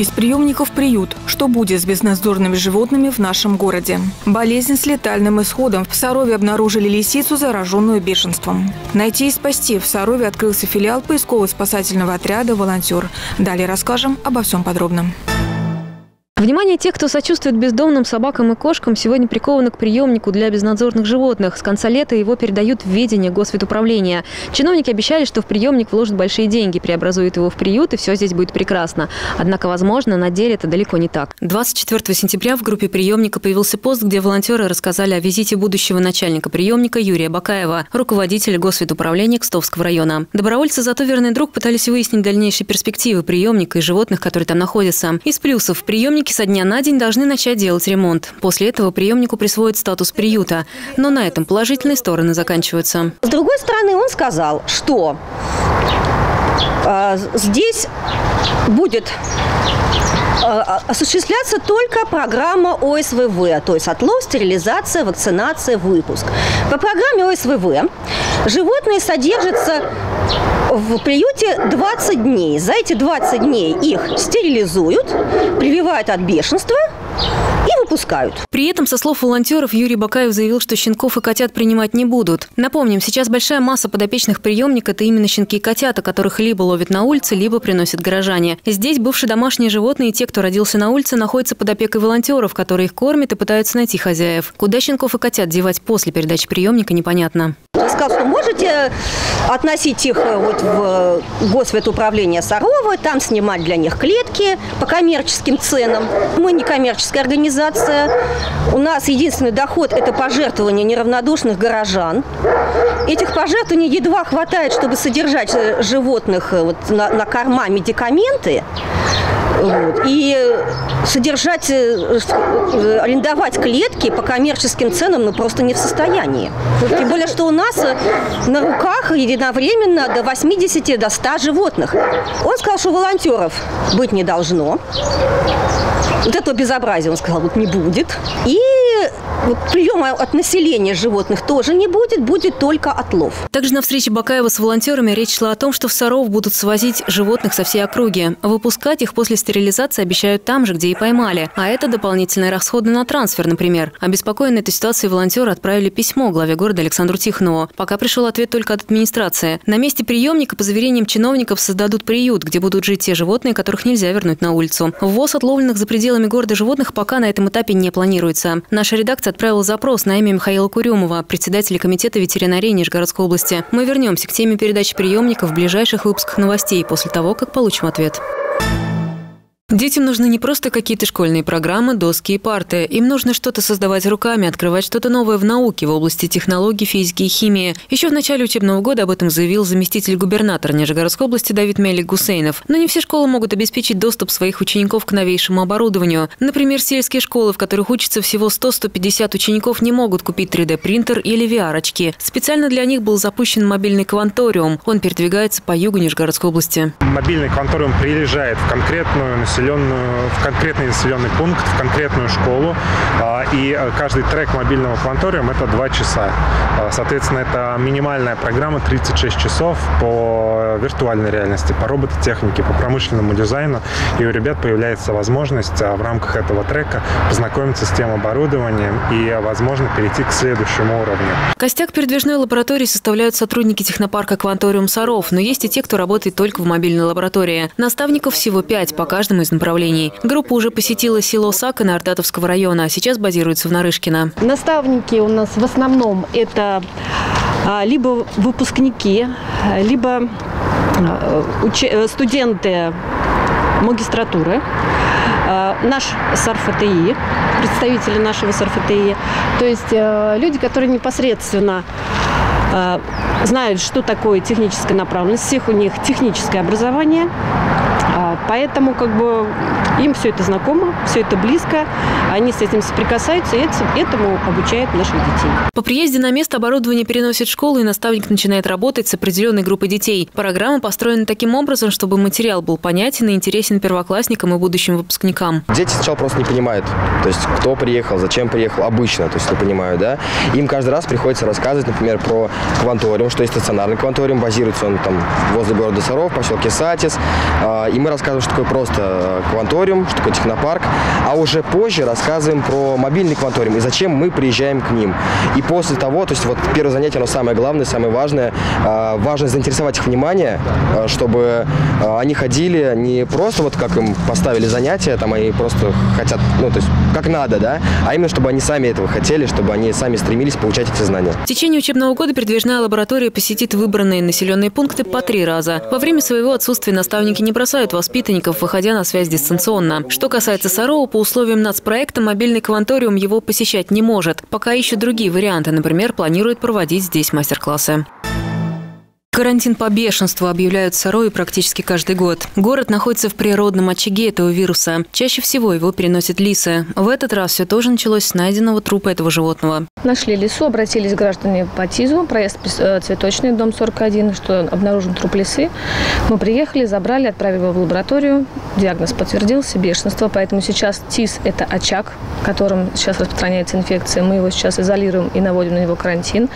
Из приемников приют. Что будет с безнадзорными животными в нашем городе? Болезнь с летальным исходом. В Сарове обнаружили лисицу, зараженную бешенством. Найти и спасти. В Сарове открылся филиал поисково-спасательного отряда «Волонтер». Далее расскажем обо всем подробно. Внимание тех, кто сочувствует бездомным собакам и кошкам, сегодня приковано к приемнику для безнадзорных животных. С конца лета его передают в ведение Госветуправления. Чиновники обещали, что в приемник вложат большие деньги, преобразуют его в приют, и все здесь будет прекрасно. Однако, возможно, на деле это далеко не так. 24 сентября в группе приемника появился пост, где волонтеры рассказали о визите будущего начальника приемника Юрия Бакаева, руководителя Госветуправления Кстовского района. Добровольцы «Зато верный друг» пытались выяснить дальнейшие перспективы приемника и животных, которые там находятся. Из плюсов: приемники со дня на день должны начать делать ремонт. После этого приемнику присвоят статус приюта. Но на этом положительные стороны заканчиваются. С другой стороны, он сказал, что здесь будет осуществляться только программа ОСВВ, то есть отлов, стерилизация, вакцинация, выпуск. По программе ОСВВ животные содержатся в приюте 20 дней. За эти 20 дней их стерилизуют, прививают от бешенства и выпускают. При этом, со слов волонтеров, Юрий Бакаев заявил, что щенков и котят принимать не будут. Напомним, сейчас большая масса подопечных приемника – это именно щенки и котята, которых либо ловят на улице, либо приносят горожане. Здесь бывшие домашние животные и те, кто родился на улице, находятся под опекой волонтеров, которые их кормят и пытаются найти хозяев. Куда щенков и котят девать после передачи приемника, непонятно. Сказал, что можете относить их вот в Госветуправление Сарова, там снимать для них клетки по коммерческим ценам. Мы не коммерческая организация. У нас единственный доход – это пожертвования неравнодушных горожан. Этих пожертвований едва хватает, чтобы содержать животных вот на корма медикаменты. Вот. И содержать, арендовать клетки по коммерческим ценам ну, просто не в состоянии. Тем более, что у нас на руках единовременно до 80, до 100 животных. Он сказал, что волонтеров быть не должно. Вот этого безобразия, он сказал, вот не будет. И вот приема от населения животных тоже не будет, будет только отлов. Также на встрече Бакаева с волонтерами речь шла о том, что в Саров будут свозить животных со всей округи. Выпускать их после стерилизации обещают там же, где и поймали. А это дополнительные расходы на трансфер, например. Обеспокоенные этой ситуацией волонтеры отправили письмо главе города Александру Тихонову. Пока пришел ответ только от администрации. На месте приемника, по заверениям чиновников, создадут приют, где будут жить те животные, которых нельзя вернуть на улицу. Ввоз отловленных за пределами города животных пока на этом этапе не планируется. Наша редакция отправила запрос на имя Михаила Курюмова, председателя комитета ветеринарии Нижегородской области. Мы вернемся к теме передачи приемника в ближайших выпусках новостей после того, как получим ответ. Детям нужны не просто какие-то школьные программы, доски и парты. Им нужно что-то создавать руками, открывать что-то новое в науке, в области технологий, физики и химии. Еще в начале учебного года об этом заявил заместитель губернатора Нижегородской области Давид Мелик-Гусейнов. Но не все школы могут обеспечить доступ своих учеников к новейшему оборудованию. Например, сельские школы, в которых учатся всего 100-150 учеников, не могут купить 3D-принтер или VR-очки. Специально для них был запущен мобильный «Кванториум». Он передвигается по югу Нижегородской области. Мобильный «Кванториум» приезжает в конкретную в конкретный населенный пункт, в конкретную школу. И каждый трек мобильного «Кванториума» – это 2 часа. Соответственно, это минимальная программа 36 часов по виртуальной реальности, по робототехнике, по промышленному дизайну. И у ребят появляется возможность в рамках этого трека познакомиться с тем оборудованием и, возможно, перейти к следующему уровню. Костяк передвижной лаборатории составляют сотрудники технопарка «Кванториум Саров», но есть и те, кто работает только в мобильной лаборатории. Наставников всего 5 по каждому из направлений. Группа уже посетила село Сака Нардатовского района, а сейчас базируется в Нарышкино. Наставники у нас в основном это либо выпускники, либо студенты магистратуры, наш САРФТИ, представители нашего САРФТИ, то есть люди, которые непосредственно знают, что такое техническая направленность, всех у них техническое образование. Поэтому как бы им все это знакомо, все это близко, они с этим соприкасаются, и этому обучают наших детей. По приезде на место оборудование переносит в школу, и наставник начинает работать с определенной группой детей. Программа построена таким образом, чтобы материал был понятен и интересен первоклассникам и будущим выпускникам. Дети сначала просто не понимают, то есть кто приехал, зачем приехал, обычно, то есть не понимают, да. Им каждый раз приходится рассказывать, например, про «Кванториум», что есть стационарный «Кванториум», базируется он там возле города Саров, в поселке Сатис, и мы рассказываем рассказываю, что такое просто кванториум, что такое технопарк, а уже позже рассказываем про мобильный кванториум и зачем мы приезжаем к ним. И после того, то есть вот первое занятие, оно самое главное, самое важное, важно заинтересовать их внимание, чтобы они ходили не просто вот как им поставили занятия, там они просто хотят, ну то есть как надо, да, а именно чтобы они сами этого хотели, чтобы они сами стремились получать эти знания. В течение учебного года передвижная лаборатория посетит выбранные населенные пункты по 3 раза. Во время своего отсутствия наставники не бросают воспитанников, выходя на связь дистанционно. Что касается Сарова, по условиям нацпроекта мобильный кванториум его посещать не может. Пока еще другие варианты, например, планируют проводить здесь мастер-классы. Карантин по бешенству объявляют в Сарове практически каждый год. Город находится в природном очаге этого вируса. Чаще всего его переносят лисы. В этот раз все тоже началось с найденного трупа этого животного. Нашли лису, обратились граждане по ТИЗу, проезд Цветочный, дом 41, что обнаружен труп лисы. Мы приехали, забрали, отправили его в лабораторию. Диагноз подтвердился – бешенство. Поэтому сейчас ТИЗ – это очаг, которым сейчас распространяется инфекция. Мы его сейчас изолируем и наводим на него карантин.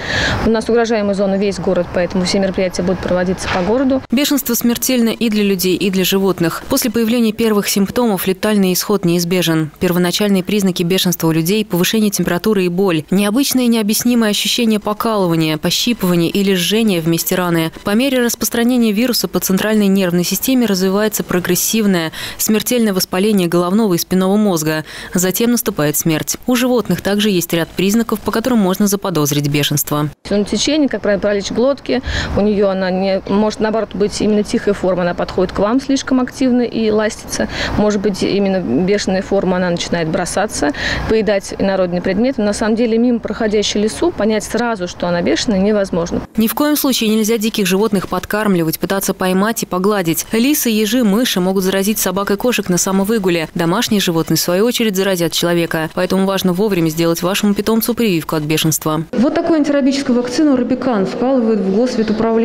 У нас угрожаемая зона весь город, поэтому все мероприятия будут проводиться по городу. Бешенство смертельно и для людей, и для животных. После появления первых симптомов летальный исход неизбежен. Первоначальные признаки бешенства у людей – повышение температуры и боль. Необычное и необъяснимое ощущение покалывания, пощипывания или жжения в месте раны. По мере распространения вируса по центральной нервной системе развивается прогрессивное, смертельное воспаление головного и спинного мозга. Затем наступает смерть. У животных также есть ряд признаков, по которым можно заподозрить бешенство. Течение, как правило, паралич глотки, у нее она не может, наоборот, быть именно тихая форма, она подходит к вам слишком активно и ластится. Может быть, именно бешеная форма, она начинает бросаться, поедать инородные предметы. На самом деле, мимо проходящей лису понять сразу, что она бешеная, невозможно. Ни в коем случае нельзя диких животных подкармливать, пытаться поймать и погладить. Лисы, ежи, мыши могут заразить собак и кошек на самовыгуле. Домашние животные, в свою очередь, заразят человека. Поэтому важно вовремя сделать вашему питомцу прививку от бешенства. Вот такую антирабическую вакцину «Робикан» вкалывают в Госветуправлении.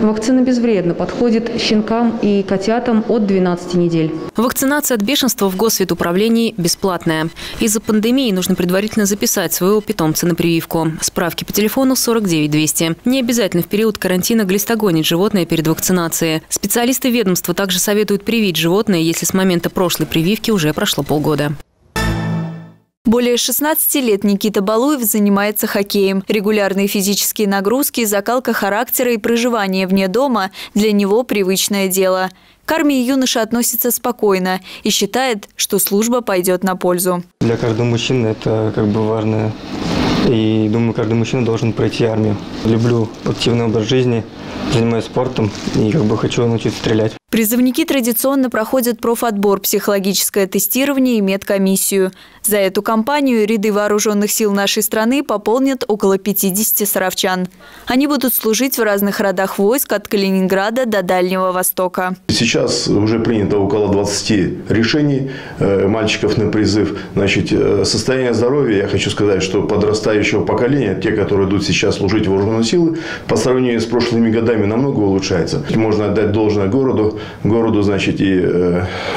Вакцина безвредна, подходит щенкам и котятам от 12 недель. Вакцинация от бешенства в Госветуправлении бесплатная. Из-за пандемии нужно предварительно записать своего питомца на прививку. Справки по телефону 49 200. Не обязательно в период карантина глистогонить животное перед вакцинацией. Специалисты ведомства также советуют привить животное, если с момента прошлой прививки уже прошло полгода. Более 16 лет Никита Балуев занимается хоккеем. Регулярные физические нагрузки, закалка характера и проживание вне дома – для него привычное дело. К армии юноша относится спокойно и считает, что служба пойдет на пользу. Для каждого мужчины это как бы важно. И думаю, каждый мужчина должен пройти армию. Люблю активный образ жизни, занимаюсь спортом и как бы хочу научиться стрелять. Призывники традиционно проходят профотбор, психологическое тестирование и медкомиссию. За эту кампанию ряды вооруженных сил нашей страны пополнят около 50 саровчан. Они будут служить в разных родах войск от Калининграда до Дальнего Востока. Сейчас уже принято около 20 решений мальчиков на призыв. Значит, состояние здоровья, я хочу сказать, что подрастающего поколения, те, которые идут сейчас служить в вооруженные силы, по сравнению с прошлыми годами намного улучшается. Можно отдать должное городу. Значит, и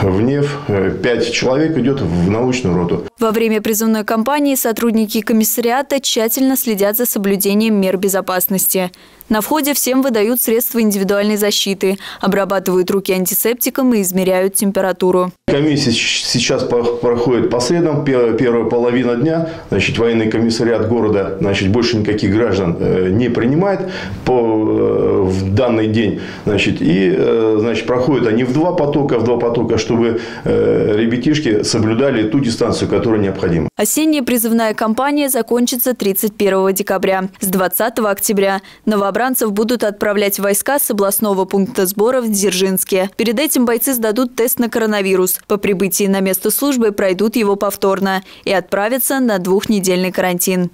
в НЕФ 5 человек идет в научную роту. Во время призывной кампании сотрудники комиссариата тщательно следят за соблюдением мер безопасности. На входе всем выдают средства индивидуальной защиты, обрабатывают руки антисептиком и измеряют температуру. Комиссия сейчас проходит по средам, первая половина дня. Значит, военный комиссариат города, значит, больше никаких граждан не принимает в данный день. Значит, и значит, проходят они в два потока, чтобы ребятишки соблюдали ту дистанцию, которая необходима. Осенняя призывная кампания закончится 31 декабря. С 20 октября новобранцев будут отправлять войска с областного пункта сбора в Дзержинске. Перед этим бойцы сдадут тест на коронавирус. По прибытии на место службы пройдут его повторно и отправятся на 2-недельный карантин.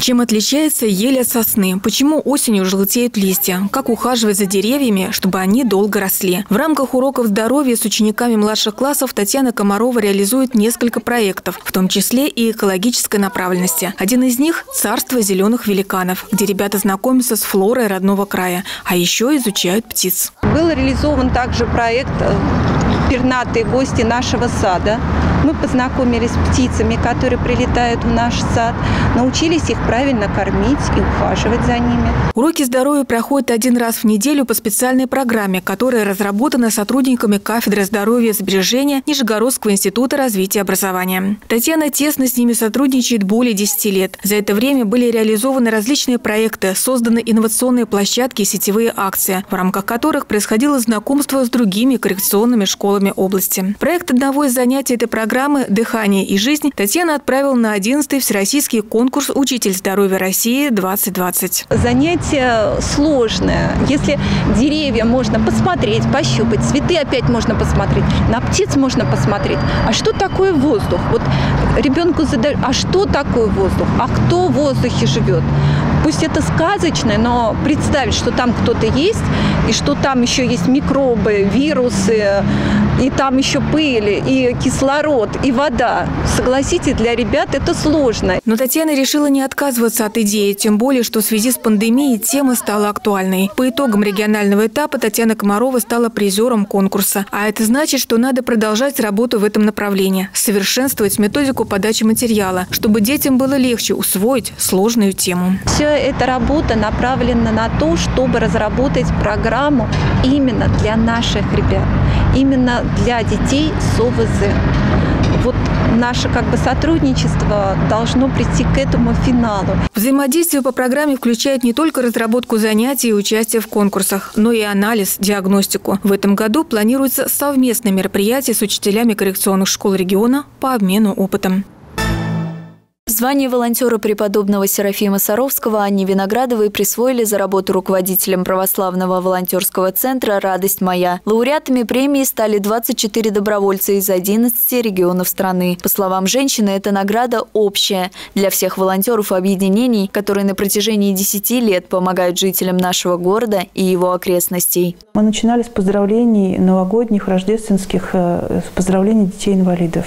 Чем отличается ель от сосны? Почему осенью желтеют листья? Как ухаживать за деревьями, чтобы они долго росли? В рамках уроков здоровья с учениками младших классов Татьяна Комарова реализует несколько проектов, в том числе и экологической направленности. Один из них – «Царство зеленых великанов», где ребята знакомятся с флорой родного края, а еще изучают птиц. Был реализован также проект «Пернатые гости нашего сада», Мы познакомились с птицами, которые прилетают в наш сад, научились их правильно кормить и ухаживать за ними. Уроки здоровья проходят один раз в неделю по специальной программе, которая разработана сотрудниками кафедры здоровья и сбережения Нижегородского института развития образования. Татьяна тесно с ними сотрудничает более 10 лет. За это время были реализованы различные проекты, созданы инновационные площадки и сетевые акции, в рамках которых происходило знакомство с другими коррекционными школами области. Проект одного из занятий этой программы «Дыхание и жизнь» Татьяна отправила на 11-й всероссийский конкурс «Учитель здоровья России-2020». Занятие сложное. Если деревья можно посмотреть, пощупать, цветы опять можно посмотреть, на птиц можно посмотреть. А что такое воздух? Вот ребенку задают, а что такое воздух? А кто в воздухе живет? Пусть это сказочное, но представить, что там кто-то есть, и что там еще есть микробы, вирусы, и там еще пыль, и кислород, и вода. Согласитесь, для ребят это сложно. Но Татьяна решила не отказываться от идеи, тем более, что в связи с пандемией тема стала актуальной. По итогам регионального этапа Татьяна Комарова стала призером конкурса. А это значит, что надо продолжать работу в этом направлении, совершенствовать методику подачи материала, чтобы детям было легче усвоить сложную тему. Вся эта работа направлена на то, чтобы разработать программу именно для наших ребят, именно для детей с ОВЗ. Вот наше сотрудничество должно прийти к этому финалу. Взаимодействие по программе включает не только разработку занятий и участие в конкурсах, но и анализ, диагностику. В этом году планируется совместное мероприятие с учителями коррекционных школ региона по обмену опытом. В звании волонтера преподобного Серафима Саровского Анне Виноградовой присвоили за работу руководителям православного волонтерского центра «Радость моя». Лауреатами премии стали 24 добровольца из 11 регионов страны. По словам женщины, эта награда общая для всех волонтеров объединений, которые на протяжении 10 лет помогают жителям нашего города и его окрестностей. Мы начинали с поздравлений новогодних, рождественских, с поздравлений детей-инвалидов.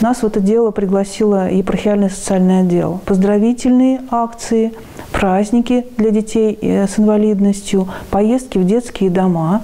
Нас в это дело пригласило епархиальный социальный отдел. Поздравительные акции, праздники для детей с инвалидностью, поездки в детские дома.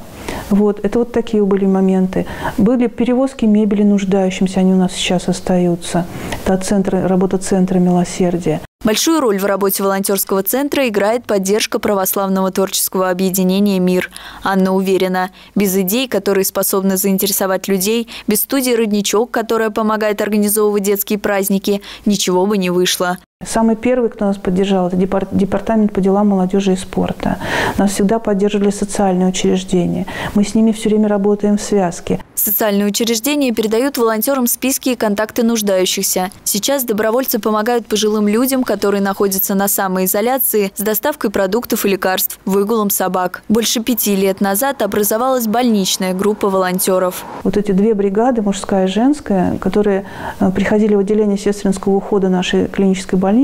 Это такие были моменты. Были перевозки мебели нуждающимся, они у нас сейчас остаются. Это работа центра милосердия. Большую роль в работе волонтерского центра играет поддержка православного творческого объединения «Мир». Анна уверена, без идей, которые способны заинтересовать людей, без студии «Родничок», которая помогает организовывать детские праздники, ничего бы не вышло. Самый первый, кто нас поддержал, это департамент по делам молодежи и спорта. Нас всегда поддерживали социальные учреждения. Мы с ними все время работаем в связке. Социальные учреждения передают волонтерам списки и контакты нуждающихся. Сейчас добровольцы помогают пожилым людям, которые находятся на самоизоляции, с доставкой продуктов и лекарств, выгулом собак. Больше 5 лет назад образовалась больничная группа волонтеров. Вот эти две бригады, мужская и женская, которые приходили в отделение сестринского ухода нашей клинической больницы,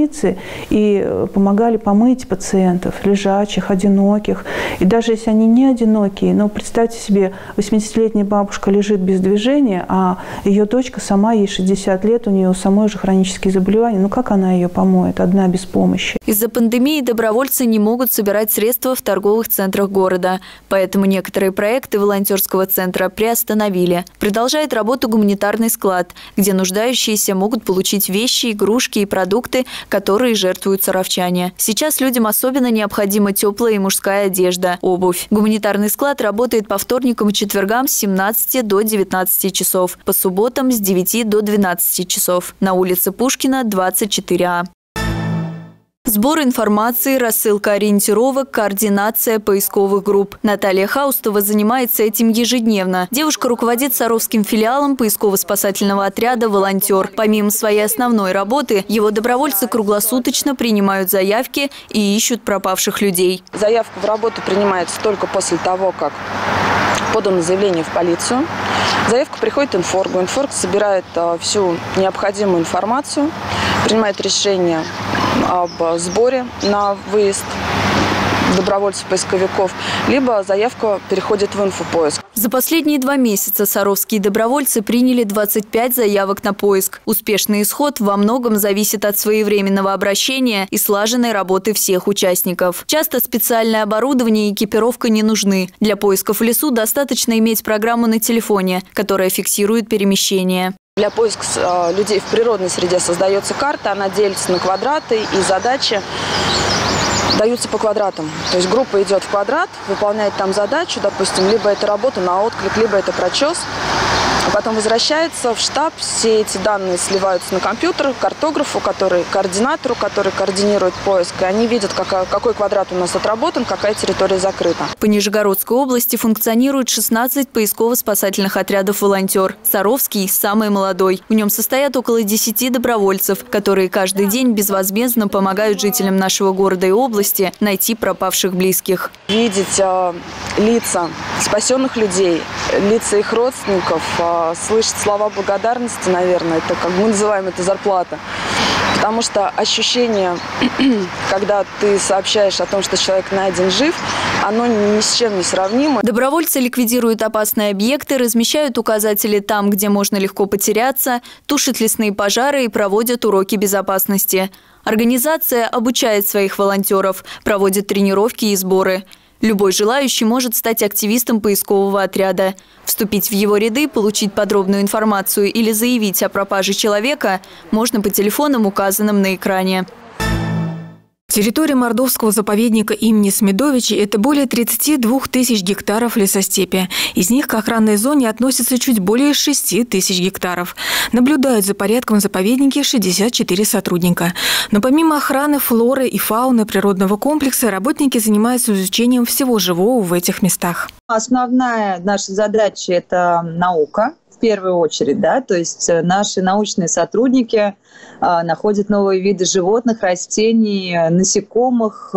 и помогали помыть пациентов, лежачих, одиноких. И даже если они не одинокие, но представьте себе, 80-летняя бабушка лежит без движения, а ее дочка сама, ей 60 лет, у нее самой уже хронические заболевания. Как она ее помоет, одна без помощи? Из-за пандемии добровольцы не могут собирать средства в торговых центрах города. Поэтому некоторые проекты волонтерского центра приостановили. Продолжает работу гуманитарный склад, где нуждающиеся могут получить вещи, игрушки и продукты, которые жертвуют саровчане. Сейчас людям особенно необходима теплая и мужская одежда, обувь. Гуманитарный склад работает по вторникам и четвергам с 17 до 19 часов, по субботам с 9 до 12 часов. На улице Пушкина, 24А. Сбор информации, рассылка ориентировок, координация поисковых групп. Наталья Хаустова занимается этим ежедневно. Девушка руководит саровским филиалом поисково-спасательного отряда «Волонтер». Помимо своей основной работы, его добровольцы круглосуточно принимают заявки и ищут пропавших людей. Заявку в работу принимается только после того, как подано заявление в полицию. Заявка приходит инфоргу. Инфорг собирает всю необходимую информацию, принимает решение об сборе на выезд добровольцев-поисковиков, либо заявка переходит в инфопоиск. За последние 2 месяца саровские добровольцы приняли 25 заявок на поиск. Успешный исход во многом зависит от своевременного обращения и слаженной работы всех участников. Часто специальное оборудование и экипировка не нужны. Для поисков в лесу достаточно иметь программу на телефоне, которая фиксирует перемещение. Для поиска людей в природной среде создается карта, она делится на квадраты, и задачи даются по квадратам. То есть группа идет в квадрат, выполняет там задачу, допустим, либо это работа на отклик, либо это прочес. Потом возвращается в штаб, все эти данные сливаются на компьютер, картографу, координатору, который координирует поиск. И они видят, какой квадрат у нас отработан, какая территория закрыта. По Нижегородской области функционирует 16 поисково-спасательных отрядов «Волонтер». Саровский – самый молодой. В нем состоят около 10 добровольцев, которые каждый день безвозмездно помогают жителям нашего города и области найти пропавших близких. Видеть лица спасенных людей, лица их родственников – слышать слова благодарности, наверное, это, как мы называем это, зарплата. Потому что ощущение, когда ты сообщаешь о том, что человек найден жив, оно ни с чем не сравнимо. Добровольцы ликвидируют опасные объекты, размещают указатели там, где можно легко потеряться, тушат лесные пожары и проводят уроки безопасности. Организация обучает своих волонтеров, проводит тренировки и сборы. Любой желающий может стать активистом поискового отряда. Вступить в его ряды, получить подробную информацию или заявить о пропаже человека можно по телефонам, указанным на экране. Территория Мордовского заповедника имени Смидовича – это более 32 тысяч гектаров лесостепи. Из них к охранной зоне относятся чуть более 6 тысяч гектаров. Наблюдают за порядком в заповеднике 64 сотрудника. Но помимо охраны, флоры и фауны природного комплекса, работники занимаются изучением всего живого в этих местах. Основная наша задача – это наука. В первую очередь, да, то есть наши научные сотрудники находят новые виды животных, растений, насекомых,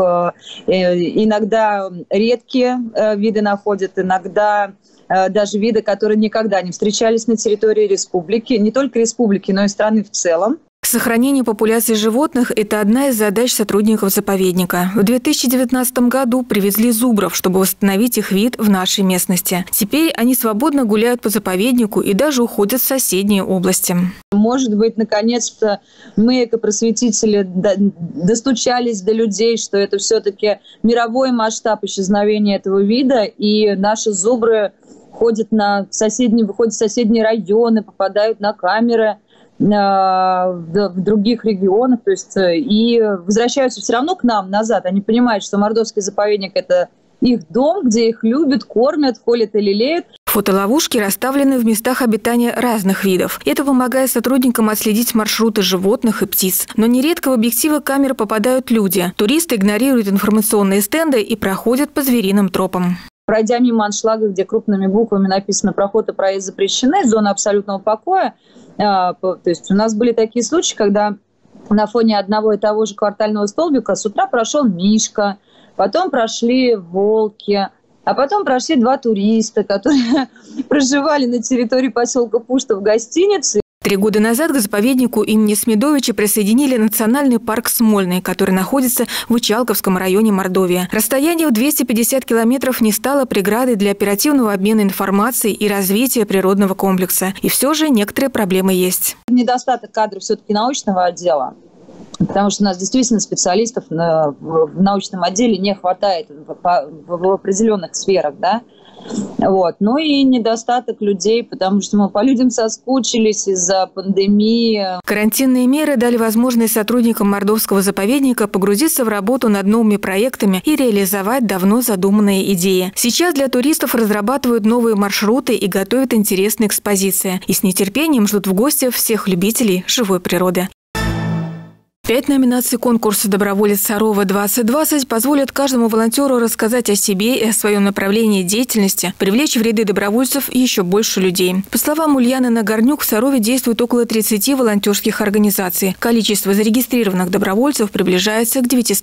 иногда редкие виды находят, иногда даже виды, которые никогда не встречались на территории республики, не только республики, но и страны в целом. Сохранение популяции животных – это одна из задач сотрудников заповедника. В 2019 году привезли зубров, чтобы восстановить их вид в нашей местности. Теперь они свободно гуляют по заповеднику и даже уходят в соседние области. Может быть, наконец-то мы, как просветители, достучались до людей, что это все-таки мировой масштаб исчезновения этого вида, и наши зубры выходят в соседние районы, попадают на камеры в других регионах, то есть и возвращаются все равно к нам назад. Они понимают, что Мордовский заповедник – это их дом, где их любят, кормят, холят и лелеют. Фотоловушки расставлены в местах обитания разных видов. Это помогает сотрудникам отследить маршруты животных и птиц. Но нередко в объективы камер попадают люди. Туристы игнорируют информационные стенды и проходят по звериным тропам. Пройдя мимо аншлага, где крупными буквами написано «Проход и проезд запрещены», «Зона абсолютного покоя», то есть у нас были такие случаи, когда на фоне одного и того же квартального столбика с утра прошел мишка, потом прошли волки, а потом прошли два туриста, которые проживали на территории поселка Пушта в гостинице. 3 года назад к заповеднику имени Смидовича присоединили национальный парк Смольный, который находится в Учалковском районе Мордовия. Расстояние в 250 километров не стало преградой для оперативного обмена информацией и развития природного комплекса. И все же некоторые проблемы есть. Недостаток кадров все-таки научного отдела, потому что у нас действительно специалистов в научном отделе не хватает в определенных сферах, да. Вот. Ну и недостаток людей, потому что мы по людям соскучились из-за пандемии. Карантинные меры дали возможность сотрудникам Мордовского заповедника погрузиться в работу над новыми проектами и реализовать давно задуманные идеи. Сейчас для туристов разрабатывают новые маршруты и готовят интересные экспозиции. И с нетерпением ждут в гости всех любителей живой природы. 5 номинаций конкурса «Доброволец Сарова-2020» позволят каждому волонтеру рассказать о себе и о своем направлении деятельности, привлечь в ряды добровольцев еще больше людей. По словам Ульяны Нагорнюк, в Сарове действует около 30 волонтерских организаций. Количество зарегистрированных добровольцев приближается к 900.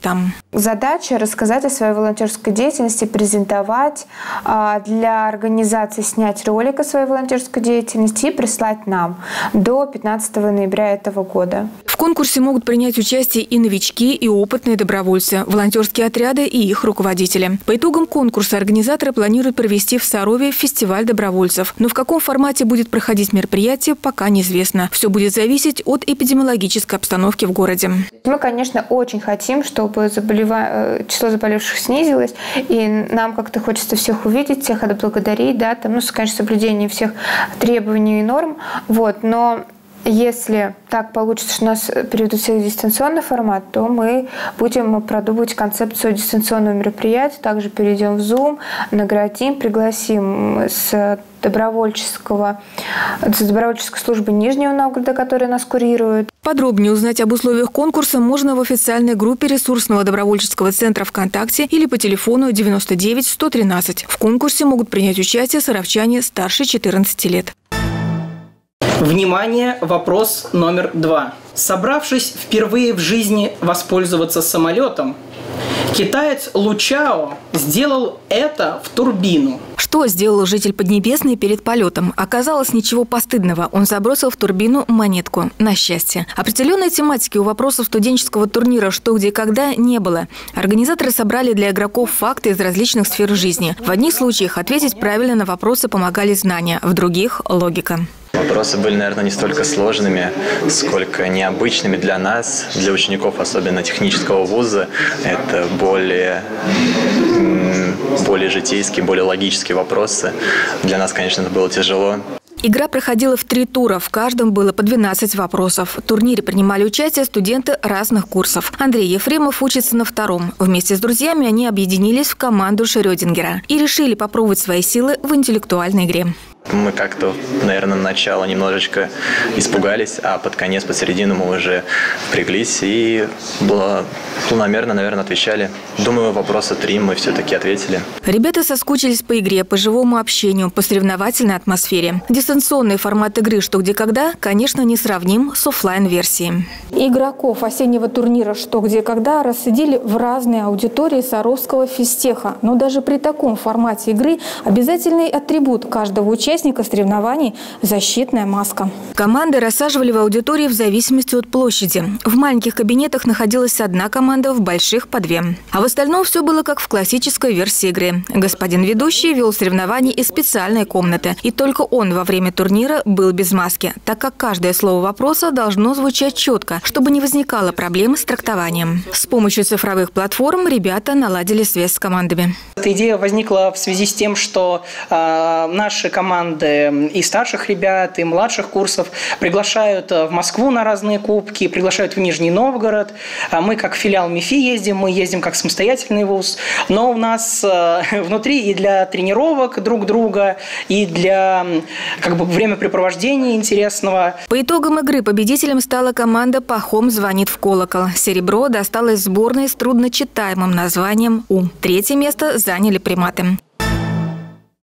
Задача – рассказать о своей волонтерской деятельности, презентовать, для организации снять ролик о своей волонтерской деятельности и прислать нам до 15 ноября этого года. конкурсе могут принять участие и новички, и опытные добровольцы, волонтерские отряды и их руководители. По итогам конкурса организаторы планируют провести в Сарове фестиваль добровольцев. Но в каком формате будет проходить мероприятие, пока неизвестно. Все будет зависеть от эпидемиологической обстановки в городе. Мы, конечно, очень хотим, чтобы число заболевших снизилось, и нам как-то хочется всех увидеть, всех отблагодарить, да, там, ну, конечно, соблюдение всех требований и норм, вот, но если так получится, что нас переведут всех в дистанционный формат, то мы будем продумывать концепцию дистанционного мероприятия, также перейдем в Zoom, наградим, пригласим с добровольческой службы Нижнего Новгорода, которая нас курирует. Подробнее узнать об условиях конкурса можно в официальной группе ресурсного добровольческого центра ВКонтакте или по телефону 99 113. В конкурсе могут принять участие саровчане старше 14 лет. Внимание, вопрос номер 2. Собравшись впервые в жизни воспользоваться самолетом, китаец Лучао сделал это в турбину. Что сделал житель Поднебесной перед полетом? Оказалось, ничего постыдного. Он забросил в турбину монетку. На счастье. Определенной тематики у вопросов студенческого турнира «Что, где, когда» не было. Организаторы собрали для игроков факты из различных сфер жизни. В одних случаях ответить правильно на вопросы помогали знания, в других – логика. Вопросы были, наверное, не столько сложными, сколько необычными для нас, для учеников, особенно технического вуза. Это более житейские, более логические вопросы. Для нас, конечно, это было тяжело. Игра проходила в 3 тура, в каждом было по 12 вопросов. В турнире принимали участие студенты разных курсов. Андрей Ефремов учится на 2-м. Вместе с друзьями они объединились в команду Шрёдингера и решили попробовать свои силы в интеллектуальной игре. Мы как-то, наверное, начало немножечко испугались, а под конец, под середину мы уже впряглись и планомерно, наверное, отвечали. Думаю, вопроса 3 мы все-таки ответили. Ребята соскучились по игре, по живому общению, по соревновательной атмосфере. Дистанционный формат игры «Что, где, когда», конечно, не сравним с офлайн-версией. Игроков осеннего турнира «Что, где, когда» рассадили в разные аудитории Саровского физтеха. Но даже при таком формате игры обязательный атрибут каждого участника соревнований – защитная маска. Команды рассаживали в аудитории в зависимости от площади. В маленьких кабинетах находилась одна команда, в больших – по 2. А в остальном все было как в классической версии игры. Господин ведущий вел соревнования из специальной комнаты. И только он во время турнира был без маски, так как каждое слово вопроса должно звучать четко, чтобы не возникало проблем с трактованием. С помощью цифровых платформ ребята наладили связь с командами. Эта идея возникла в связи с тем, что наши команды и старших ребят, и младших курсов приглашают в Москву на разные кубки, приглашают в Нижний Новгород. Мы как филиал МИФИ ездим, мы ездим как самостоятельный вуз, но у нас внутри и для тренировок друг друга, и для времяпрепровождения интересного. По итогам игры победителем стала команда «Пахом звонит в колокол». Серебро досталось сборной с трудночитаемым названием «У». 3-е место заняли приматы.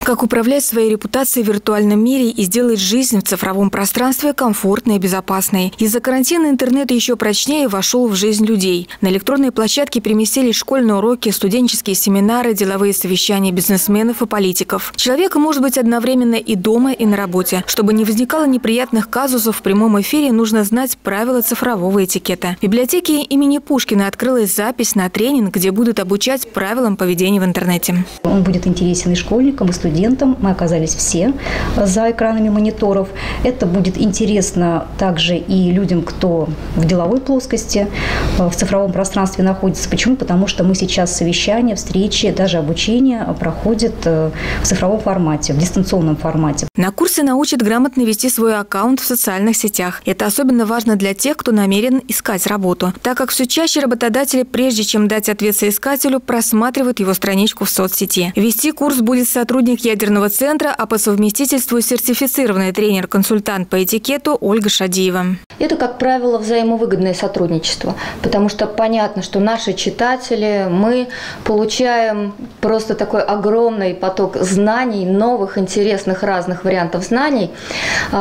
Как управлять своей репутацией в виртуальном мире и сделать жизнь в цифровом пространстве комфортной и безопасной. Из-за карантина интернет еще прочнее вошел в жизнь людей. На электронные площадки переместились школьные уроки, студенческие семинары, деловые совещания бизнесменов и политиков. Человек может быть одновременно и дома, и на работе. Чтобы не возникало неприятных казусов в прямом эфире, нужно знать правила цифрового этикета. В библиотеке имени Пушкина открылась запись на тренинг, где будут обучать правилам поведения в интернете. Он будет интересен и школьникам, и студентам. Мы оказались все за экранами мониторов. Это будет интересно также и людям, кто в деловой плоскости, в цифровом пространстве находится. Почему? Потому что мы сейчас совещания, встречи, даже обучение проходит в цифровом формате, в дистанционном формате. На курсе научат грамотно вести свой аккаунт в социальных сетях. Это особенно важно для тех, кто намерен искать работу, так как все чаще работодатели, прежде чем дать ответ соискателю, просматривают его страничку в соцсети. Вести курс будет сотрудник ядерного центра, а по совместительству сертифицированный тренер-консультант по этикету Ольга Шадиева. Это, как правило, взаимовыгодное сотрудничество, потому что понятно, что наши читатели, мы получаем просто такой огромный поток знаний, новых, интересных, разных вариантов знаний. Ну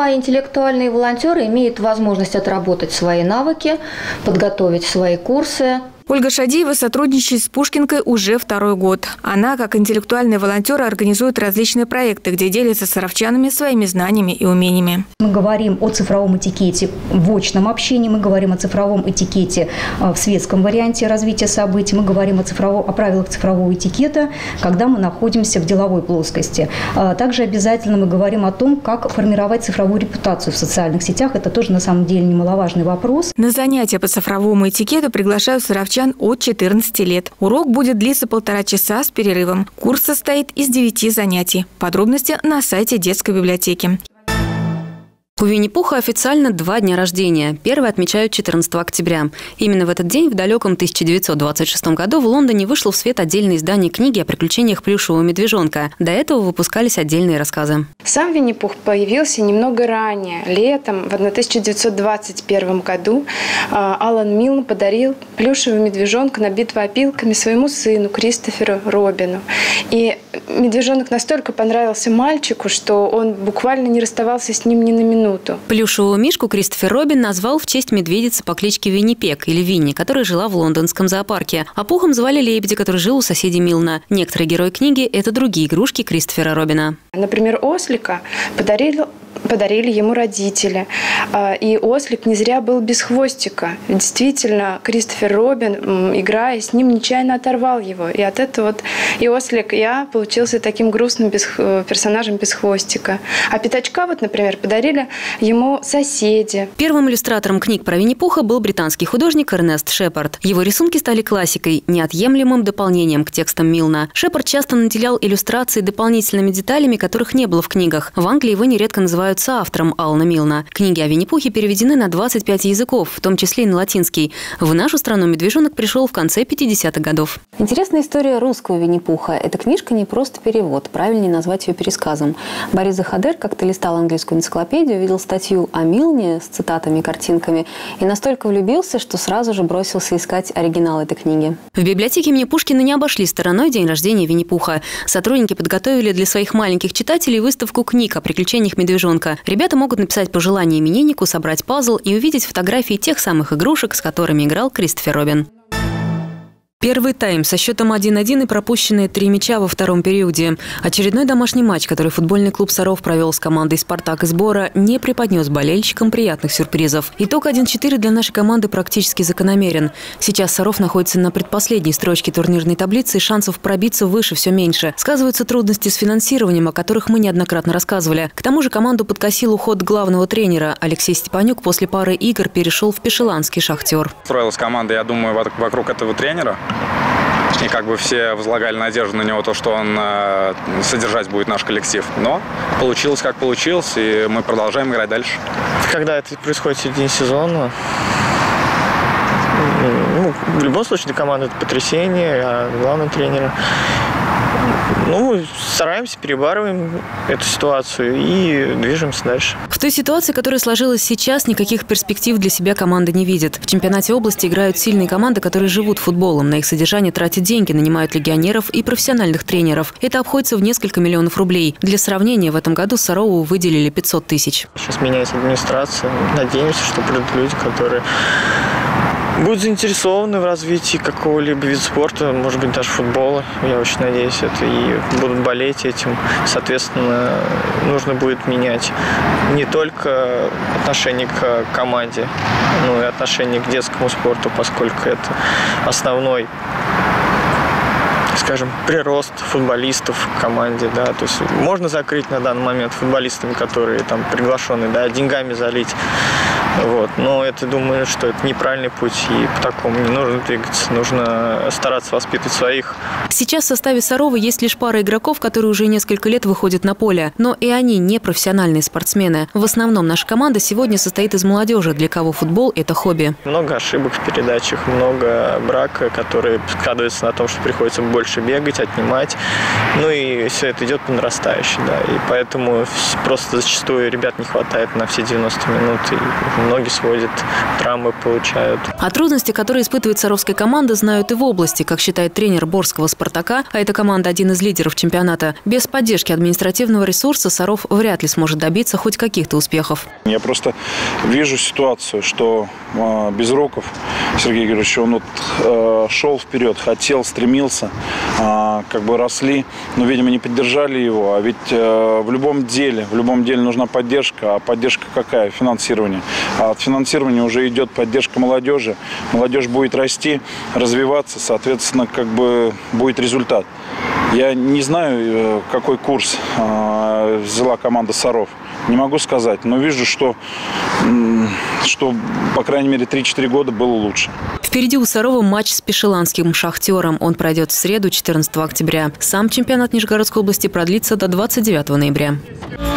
а интеллектуальные волонтеры имеют возможность отработать свои навыки, подготовить свои курсы. Ольга Шадиева сотрудничает с Пушкинкой уже второй год. Она, как интеллектуальный волонтер, организует различные проекты, где делится с саровчанами своими знаниями и умениями. Мы говорим о цифровом этикете в очном общении, мы говорим о цифровом этикете в светском варианте развития событий, мы говорим о правилах цифрового этикета, когда мы находимся в деловой плоскости. Также обязательно мы говорим о том, как формировать цифровую репутацию в социальных сетях. Это тоже на самом деле немаловажный вопрос. На занятия по цифровому этикету приглашают саровчан от 14 лет. Урок будет длиться 1,5 часа с перерывом. Курс состоит из 9 занятий. Подробности на сайте детской библиотеки. У Винни-Пуха официально 2 дня рождения. Первый отмечают 14 октября. Именно в этот день, в далеком 1926 году, в Лондоне вышло в свет отдельное издание книги о приключениях плюшевого медвежонка. До этого выпускались отдельные рассказы. Сам Винни-Пух появился немного ранее. Летом, в 1921 году, Алан Милн подарил плюшевого медвежонка, набитого опилками, своему сыну Кристоферу Робину. И медвежонок настолько понравился мальчику, что он буквально не расставался с ним ни на минуту. Плюшевого мишку Кристофер Робин назвал в честь медведицы по кличке Виннипек или Винни, которая жила в лондонском зоопарке. А Пухом звали лебедя, который жил у соседей Милна. Некоторые герои книги – это другие игрушки Кристофера Робина. Например, ослика подарили ему родители. И ослик не зря был без хвостика. Действительно, Кристофер Робин, играя с ним, нечаянно оторвал его. И от этого вот и ослик, я получился таким грустным персонажем без хвостика. А пятачка, вот, например, подарили ему соседи. Первым иллюстратором книг про Винни-Пуха был британский художник Эрнест Шепард. Его рисунки стали классикой, неотъемлемым дополнением к текстам Милна. Шепард часто наделял иллюстрации дополнительными деталями, которых не было в книгах. В Англии его нередко называют соавтором Алана Милна. Книги о Винни-Пухе переведены на 25 языков, в том числе и на латинский. В нашу страну медвежонок пришел в конце 50-х годов. Интересная история русского Винни-Пуха. Эта книжка не просто перевод, правильнее назвать ее пересказом. Борис Захадер как-то листал английскую энциклопедию, видел статью о Милне с цитатами и картинками и настолько влюбился, что сразу же бросился искать оригинал этой книги. В библиотеке имени Пушкина не обошли стороной день рождения Винни-Пуха. Сотрудники подготовили для своих маленьких читателей выставку книг о приключениях медвежонка. Ребята могут написать пожелания имениннику, собрать пазл и увидеть фотографии тех самых игрушек, с которыми играл Кристофер Робин. Первый тайм со счетом 1-1 и пропущенные 3 мяча во втором периоде. Очередной домашний матч, который футбольный клуб «Саров» провел с командой «Спартак» и «Сбора», не преподнес болельщикам приятных сюрпризов. Итог 1-4 для нашей команды практически закономерен. Сейчас «Саров» находится на предпоследней строчке турнирной таблицы, и шансов пробиться выше все меньше. Сказываются трудности с финансированием, о которых мы неоднократно рассказывали. К тому же команду подкосил уход главного тренера. Алексей Степанюк после пары игр перешел в пешеланский «Шахтер». Строилась команда, я думаю, вокруг этого тренера. И как бы все возлагали надежду на него, то, что он содержать будет наш коллектив. Но получилось, как получилось, и мы продолжаем играть дальше. Когда это происходит в середине сезона, ну, в любом случае для команды это потрясение, а главного тренера. Ну, мы стараемся, перебарываем эту ситуацию и движемся дальше. В той ситуации, которая сложилась сейчас, никаких перспектив для себя команда не видит. В чемпионате области играют сильные команды, которые живут футболом. На их содержание тратят деньги, нанимают легионеров и профессиональных тренеров. Это обходится в несколько миллионов рублей. Для сравнения, в этом году Сарову выделили 500 тысяч. Сейчас меняется администрация. Надеемся, что придут люди, которые будут заинтересованы в развитии какого-либо вида спорта, может быть, даже футбола, я очень надеюсь, это и будут болеть этим. Соответственно, нужно будет менять не только отношение к команде, но и отношение к детскому спорту, поскольку это основной, скажем, прирост футболистов в команде, да, то есть можно закрыть на данный момент футболистами, которые там приглашены, да, деньгами залить, вот, но это, думаю, что это неправильный путь, и по такому не нужно двигаться, нужно стараться воспитывать своих. Сейчас в составе Сарова есть лишь пара игроков, которые уже несколько лет выходят на поле, но и они не профессиональные спортсмены. В основном наша команда сегодня состоит из молодежи, для кого футбол – это хобби. Много ошибок в передачах, много брака, которые складываются на том, что приходится больше бегать, отнимать, ну и все это идет по нарастающей, да, и поэтому просто зачастую ребят не хватает на все 90 минут, и ноги сводят, травмы получают. А трудности, которые испытывает саровская команда, знают и в области, как считает тренер борского «Спартака», а эта команда один из лидеров чемпионата. Без поддержки административного ресурса Саров вряд ли сможет добиться хоть каких-то успехов. Я просто вижу ситуацию, что без Безруков Сергей Георгиевич, он вот, шел вперед, хотел, стремился, как бы росли, но, видимо, не поддержали его. А ведь в любом деле нужна поддержка. А поддержка какая? Финансирование. А от финансирования уже идет поддержка молодежи. Молодежь будет расти, развиваться, соответственно, как бы будет результат. Я не знаю, какой курс взяла команда «Саров». Не могу сказать, но вижу, что по крайней мере, 3-4 года было лучше. Впереди у Сарова матч с пешеланским «Шахтером». Он пройдет в среду, 14 октября. Сам чемпионат Нижегородской области продлится до 29 ноября.